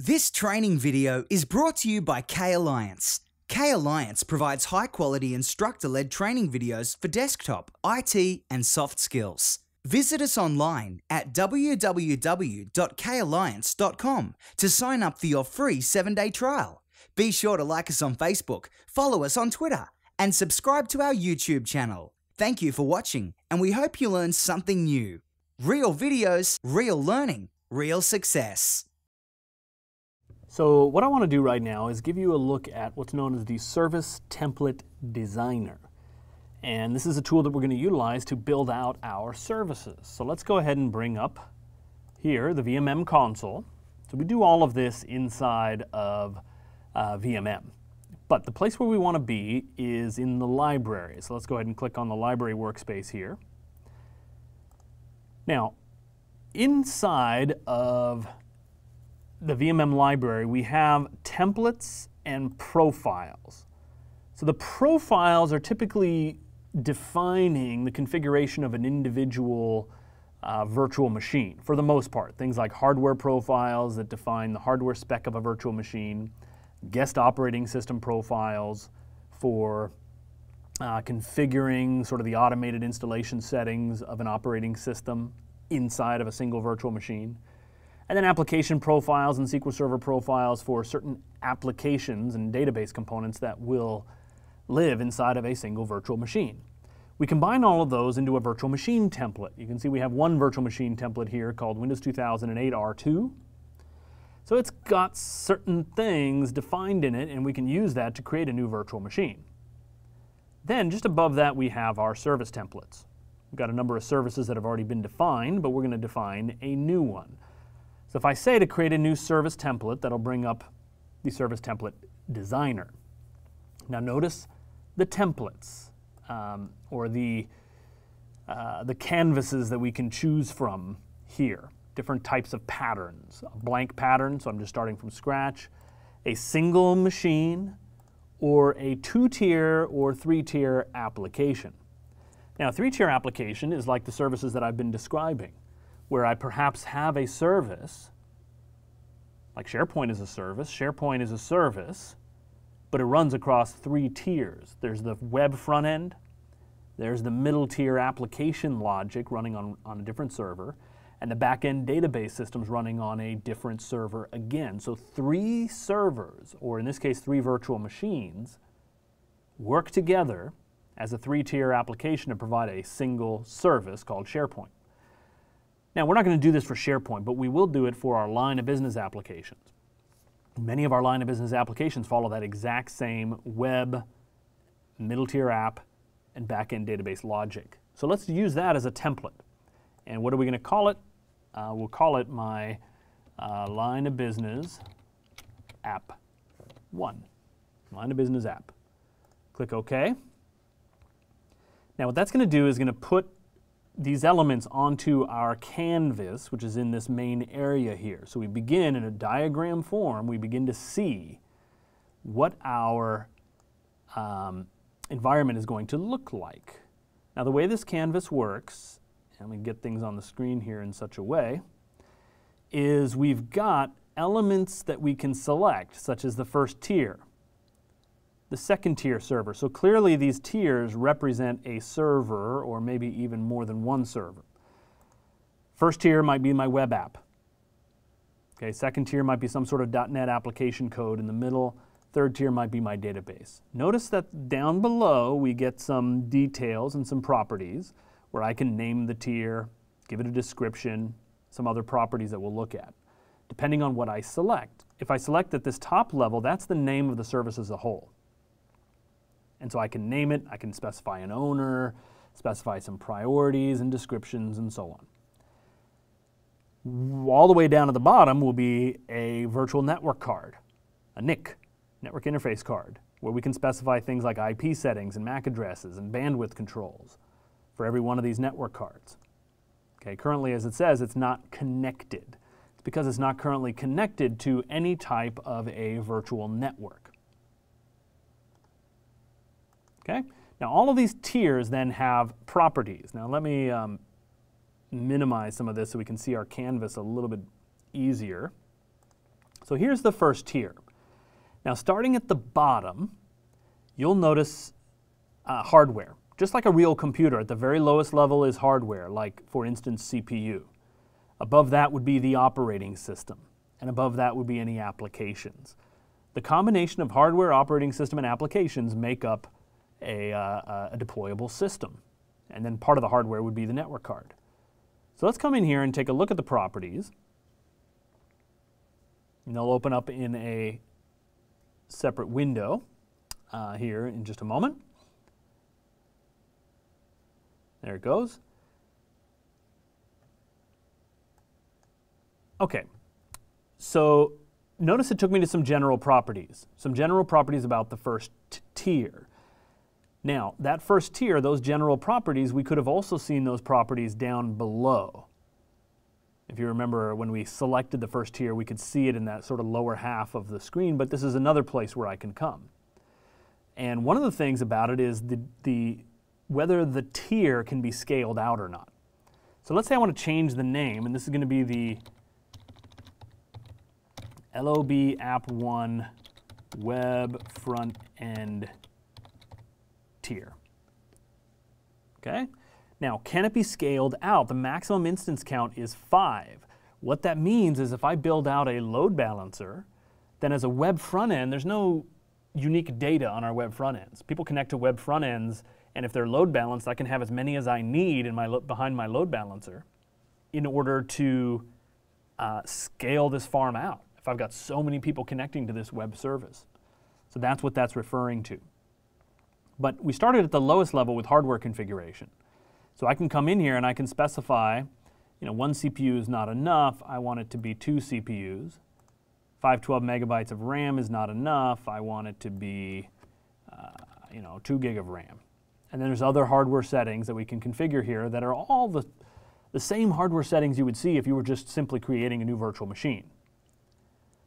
This training video is brought to you by K-Alliance. K-Alliance provides high-quality instructor-led training videos for desktop, IT, and soft skills. Visit us online at www.kalliance.com to sign up for your free 7-day trial. Be sure to like us on Facebook, follow us on Twitter, and subscribe to our YouTube channel. Thank you for watching, and we hope you learned something new. Real videos, real learning, real success. So what I want to do right now is give you a look at what's known as the Service Template Designer. And this is a tool that we're going to utilize to build out our services. So let's go ahead and bring up here the VMM console. So we do all of this inside of VMM. But the place where we want to be is in the library. So let's go ahead and click on the library workspace here. Now, inside of the VMM library, we have templates and profiles. So the profiles are typically defining the configuration of an individual virtual machine, for the most part. Things like hardware profiles that define the hardware spec of a virtual machine, guest operating system profiles for configuring sort of the automated installation settings of an operating system inside of a single virtual machine. And then application profiles and SQL Server profiles for certain applications and database components that will live inside of a single virtual machine. We combine all of those into a virtual machine template. You can see we have one virtual machine template here called Windows 2008 R2. So it's got certain things defined in it, and we can use that to create a new virtual machine. Then just above that we have our service templates. We've got a number of services that have already been defined, but we're going to define a new one. So if I say to create a new service template, that'll bring up the Service Template Designer. Now notice the templates, or the canvases that we can choose from here. Different types of patterns. A blank pattern, so I'm just starting from scratch. A single machine, or a two-tier or three-tier application. Now a three-tier application is like the services that I've been describing, where I perhaps have a service, like SharePoint is a service, but it runs across three tiers. There's the web front end, there's the middle tier application logic running on a different server, and the back end database systems running on a different server again. So three servers, or in this case three virtual machines, work together as a three-tier application to provide a single service called SharePoint. Now, we're not going to do this for SharePoint, but we will do it for our line of business applications. Many of our line of business applications follow that exact same web, middle tier app, and back-end database logic. So let's use that as a template. And what are we going to call it? We'll call it my line of business app 1, line of business app. Click OK. Now, what that's going to do is going to put these elements onto our canvas, which is in this main area here. So we begin in a diagram form, we begin to see what our environment is going to look like. Now the way this canvas works, and we can get things on the screen here in such a way, is we've got elements that we can select, such as the first tier, the second tier server. So clearly these tiers represent a server, or maybe even more than one server. First tier might be my web app. Okay, second tier might be some sort of .NET application code in the middle. Third tier might be my database. Notice that down below we get some details and some properties where I can name the tier, give it a description, some other properties that we'll look at, depending on what I select. If I select at this top level, that's the name of the service as a whole. And so I can name it, I can specify an owner, specify some priorities and descriptions and so on. All the way down at the bottom will be a virtual network card, a NIC, network interface card, where we can specify things like IP settings and MAC addresses and bandwidth controls for every one of these network cards. Okay, currently, as it says, it's not connected. It's because it's not currently connected to any type of a virtual network. Okay? Now all of these tiers then have properties. Now let me minimize some of this so we can see our canvas a little bit easier. So here's the first tier. Now starting at the bottom, you'll notice hardware. Just like a real computer, at the very lowest level is hardware, like for instance CPU. Above that would be the operating system, and above that would be any applications. The combination of hardware, operating system, and applications make up a deployable system. And then part of the hardware would be the network card. So let's come in here and take a look at the properties. And they'll open up in a separate window here in just a moment. There it goes. Okay, so notice it took me to some general properties about the first tier. Now, that first tier, those general properties, we could have also seen those properties down below. If you remember, when we selected the first tier, we could see it in that sort of lower half of the screen, but this is another place where I can come. And one of the things about it is whether the tier can be scaled out or not. So let's say I want to change the name, and this is going to be the LOB App1 Web Front End tier. Okay? Now, can it be scaled out? The maximum instance count is 5. What that means is if I build out a load balancer, then as a web front end, there's no unique data on our web front ends. People connect to web front ends, and if they're load balanced, I can have as many as I need in my behind my load balancer in order to scale this farm out, if I've got so many people connecting to this web service. So that's what that's referring to. But we started at the lowest level with hardware configuration. So I can come in here and I can specify, you know, 1 CPU is not enough, I want it to be 2 CPUs. 512 megabytes of RAM is not enough, I want it to be, 2 gig of RAM. And then there's other hardware settings that we can configure here that are all the same hardware settings you would see if you were just simply creating a new virtual machine.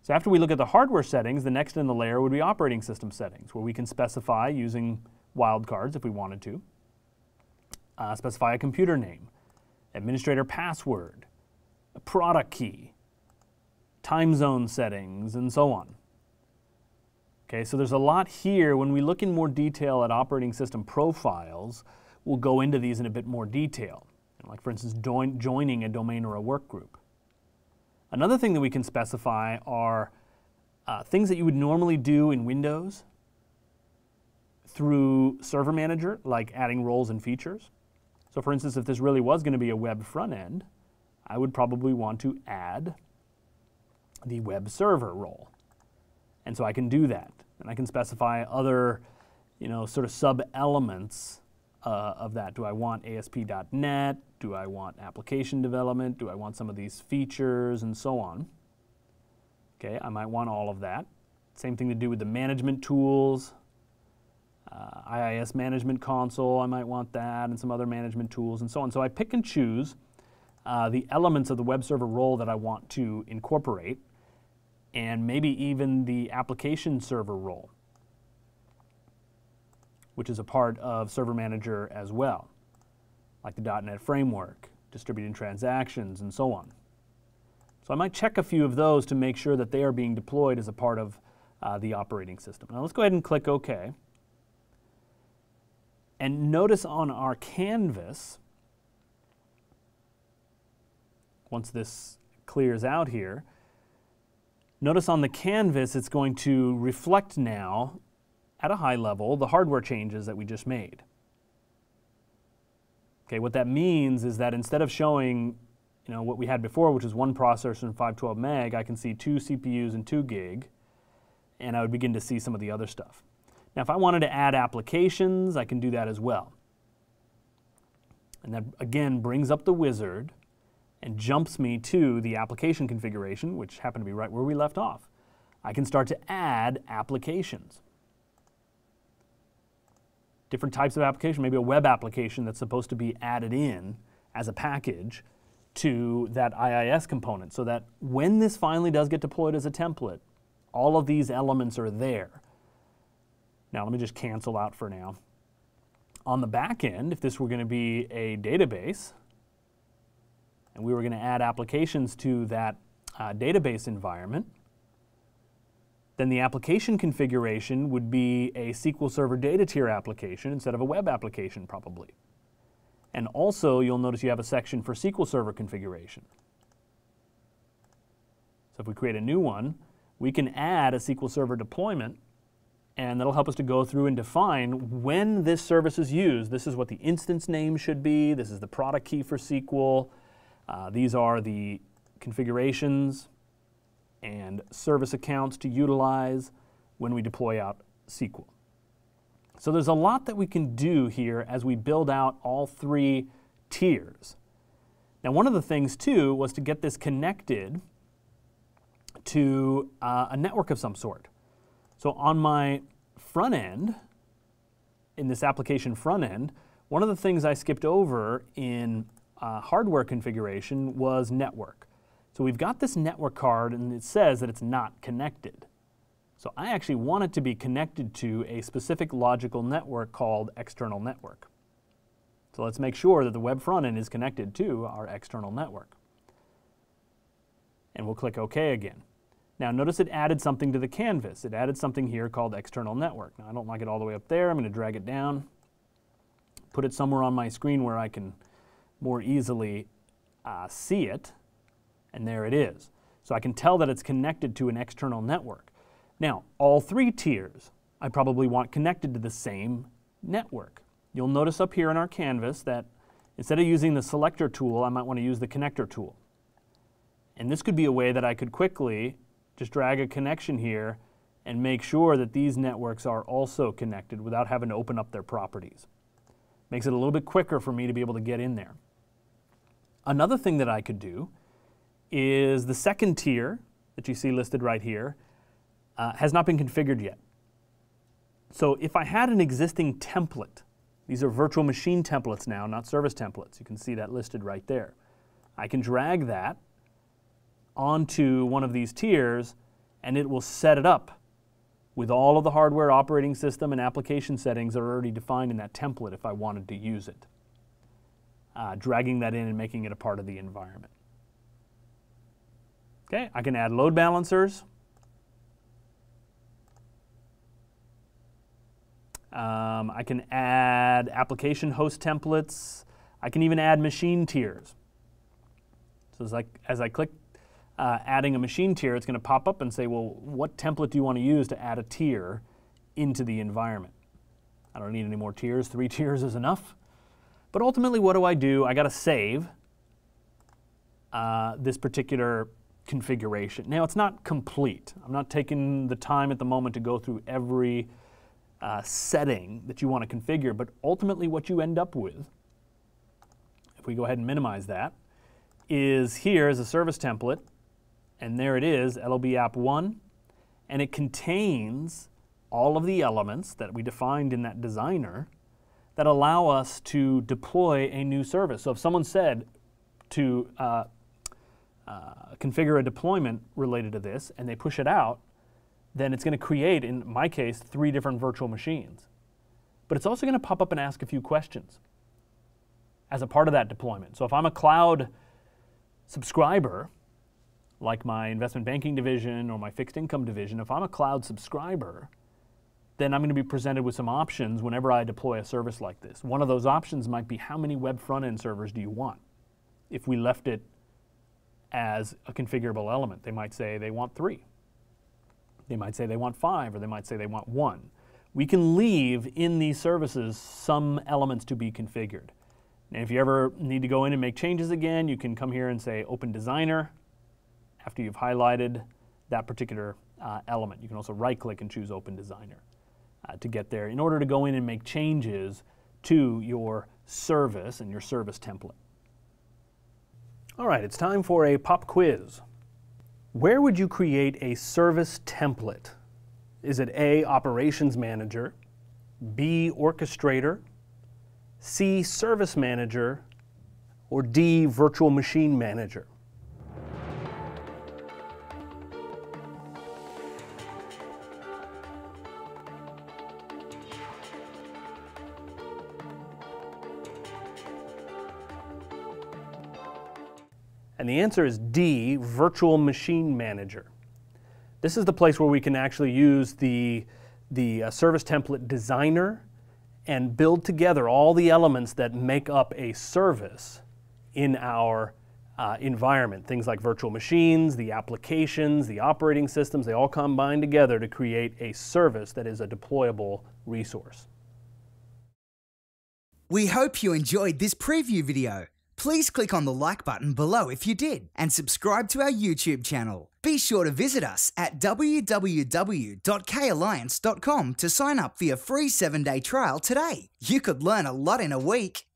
So after we look at the hardware settings, the next in the layer would be operating system settings, where we can specify using wildcards if we wanted to. Specify a computer name, administrator password, a product key, time zone settings, and so on. Okay, so there's a lot here. When we look in more detail at operating system profiles, we'll go into these in a bit more detail, like for instance joining a domain or a work group. Another thing that we can specify are things that you would normally do in Windows through Server Manager, like adding roles and features. So for instance, if this really was going to be a web front end, I would probably want to add the web server role. And so I can do that. And I can specify other, sort of sub-elements of that. Do I want ASP.NET? Do I want application development? Do I want some of these features and so on? Okay, I might want all of that. Same thing to do with the management tools. IIS management console, I might want that, and some other management tools and so on. So I pick and choose the elements of the web server role that I want to incorporate, and maybe even the application server role, which is a part of Server Manager as well, like the .NET framework, distributed transactions, and so on. So I might check a few of those to make sure that they are being deployed as a part of the operating system. Now let's go ahead and click OK. And notice on our canvas, once this clears out here, notice on the canvas it's going to reflect now, at a high level, the hardware changes that we just made. Okay, what that means is that instead of showing, what we had before, which is 1 processor and 512 meg, I can see 2 CPUs and 2 gig, and I would begin to see some of the other stuff. Now, if I wanted to add applications, I can do that as well. And that, again, brings up the wizard and jumps me to the application configuration, which happened to be right where we left off. I can start to add applications. Different types of application, maybe a web application that's supposed to be added in as a package to that IIS component, so that when this finally does get deployed as a template, all of these elements are there. Now, let me just cancel out for now. On the back end, if this were going to be a database, and we were going to add applications to that database environment, Then the application configuration would be a SQL Server data tier application instead of a web application, probably. And also, you'll notice you have a section for SQL Server configuration. So if we create a new one, we can add a SQL Server deployment, and that'll help us to go through and define when this service is used. This is what the instance name should be. This is the product key for SQL. These are the configurations and service accounts to utilize when we deploy out SQL. So there's a lot that we can do here as we build out all three tiers. Now, one of the things, too, was to get this connected to a network of some sort. So on my front end, in this application front end, one of the things I skipped over in hardware configuration was network. So we've got this network card, and it says that it's not connected. So I actually want it to be connected to a specific logical network called external network. So let's make sure that the web front end is connected to our external network. And we'll click OK again. Now notice it added something to the canvas. It added something here called external network. Now I don't like it all the way up there. I'm going to drag it down, put it somewhere on my screen where I can more easily see it. And there it is. So I can tell that it's connected to an external network. Now, all three tiers I probably want connected to the same network. You'll notice up here in our canvas that instead of using the selector tool, I might want to use the connector tool. And this could be a way that I could quickly just drag a connection here and make sure that these networks are also connected without having to open up their properties. Makes it a little bit quicker for me to be able to get in there. Another thing that I could do is the second tier that you see listed right here has not been configured yet. So if I had an existing template, these are virtual machine templates now, not service templates. You can see that listed right there. I can drag that onto one of these tiers, and it will set it up with all of the hardware, operating system, and application settings that are already defined in that template if I wanted to use it. Dragging that in and making it a part of the environment. Okay, I can add load balancers. I can add application host templates. I can even add machine tiers. So as I click adding a machine tier, it's going to pop up and say, well, what template do you want to use to add a tier into the environment? I don't need any more tiers. 3 tiers is enough. But ultimately, what do? I got to save this particular configuration. Now, it's not complete. I'm not taking the time at the moment to go through every setting that you want to configure, but ultimately what you end up with, if we go ahead and minimize that, is here is a service template, and there it is, LOB app 1, and it contains all of the elements that we defined in that designer that allow us to deploy a new service. So if someone said to configure a deployment related to this, and they push it out, then it's going to create, in my case, 3 different virtual machines. But it's also going to pop up and ask a few questions as a part of that deployment. So if I'm a cloud subscriber, like my investment banking division or my fixed income division, if I'm a cloud subscriber, then I'm going to be presented with some options whenever I deploy a service like this. One of those options might be how many web front-end servers do you want? If we left it as a configurable element. They might say they want 3. They might say they want 5, or they might say they want 1. We can leave in these services some elements to be configured. And if you ever need to go in and make changes again, you can come here and say Open Designer after you've highlighted that particular element. You can also right-click and choose Open Designer to get there in order to go in and make changes to your service and your service template. All right, it's time for a pop quiz. Where would you create a service template? Is it A, Operations Manager, B, Orchestrator, C, Service Manager, or D, Virtual Machine Manager? And the answer is D, Virtual Machine Manager. This is the place where we can actually use the Service Template Designer and build together all the elements that make up a service in our environment. Things like virtual machines, the applications, the operating systems, they all combine together to create a service that is a deployable resource. We hope you enjoyed this preview video. Please click on the like button below if you did, and subscribe to our YouTube channel. Be sure to visit us at www.kalliance.com to sign up for your free 7-day trial today. You could learn a lot in a week.